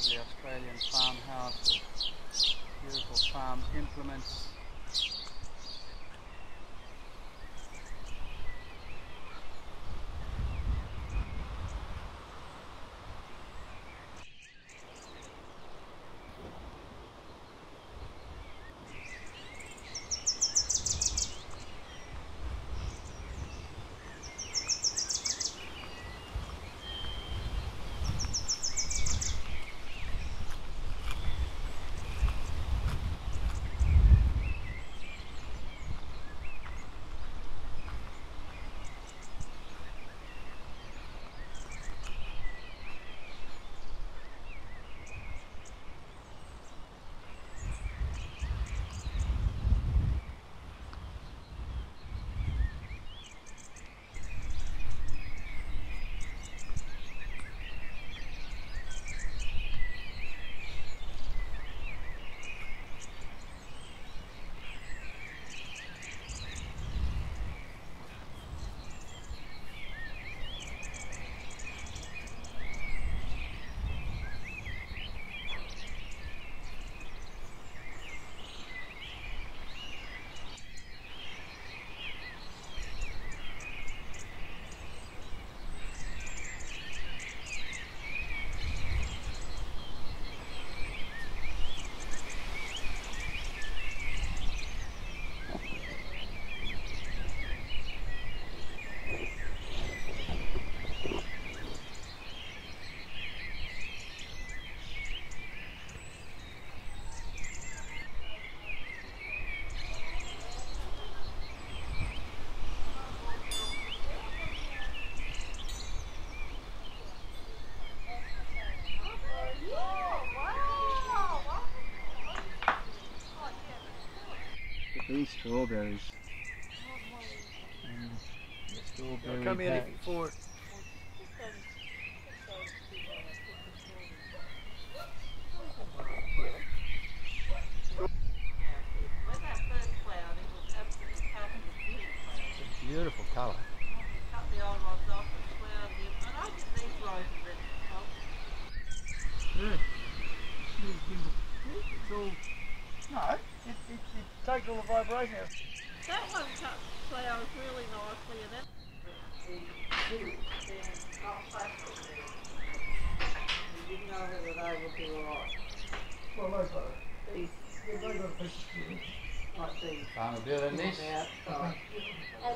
of the Australian farmhouse with beautiful farm implements. These strawberries. And the strawberry come here for it. It's a beautiful colour. Cut the old ones off and I like these roses that help. No. It takes all the vibration out. That one cut flowers really nicely and that. You didn't know whether they would be alright. Well, those are. These. They've got a piece of like these. Can't do than this.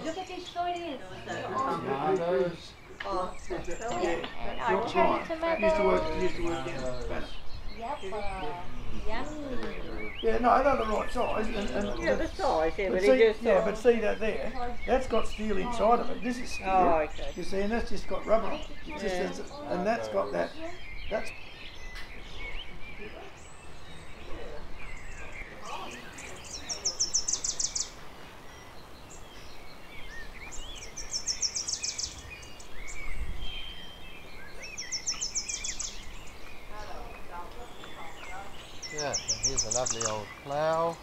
Look at these soybeans. No, those. Oh, that's brilliant. Your time. Used to work in Yummy. Yeah, no, they're the right size. And yeah, the size, yeah, but see, just yeah, but see that there? That's got steel inside of it. This is steel. Oh, okay. You see, and that's just got rubber on it. Yeah. And that's got that. That's. Yeah, and here's a lovely old plough.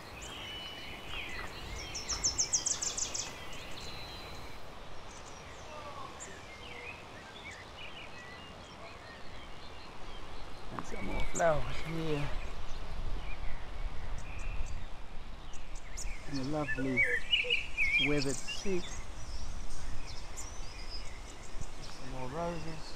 And some more flowers here. And a lovely weathered seat. Some more roses.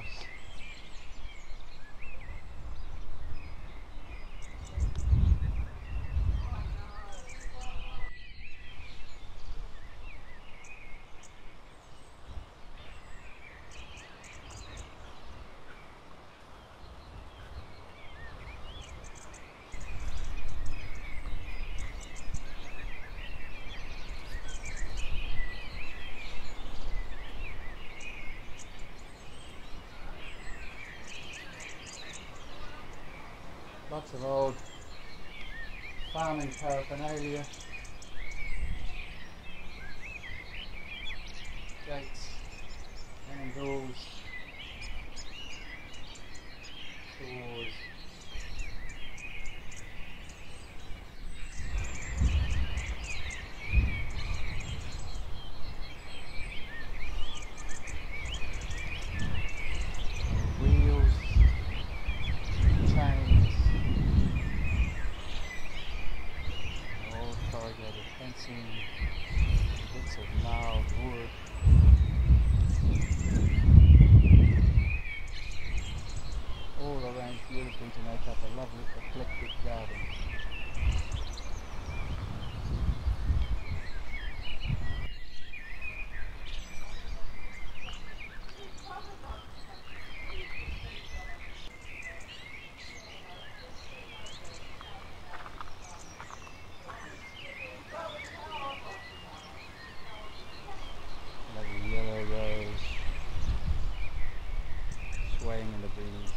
house. Lots of old farming paraphernalia, gates, handles, doors. Fencing, bits of gnarled wood. All arranged beautifully to make up a lovely eclectic garden. In the breeze.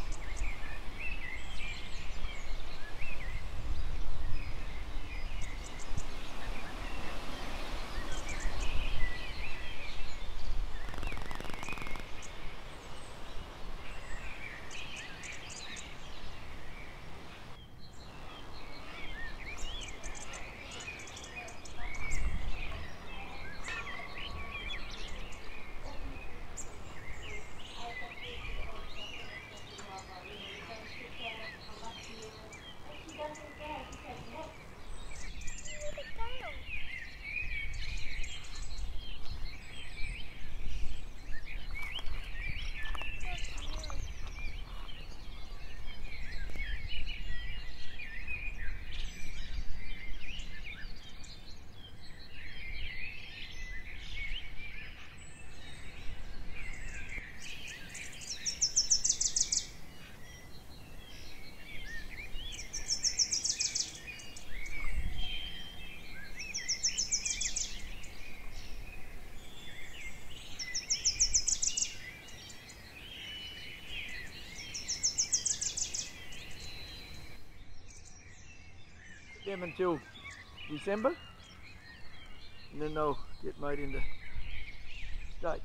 Them until December, and then they'll get made into steak.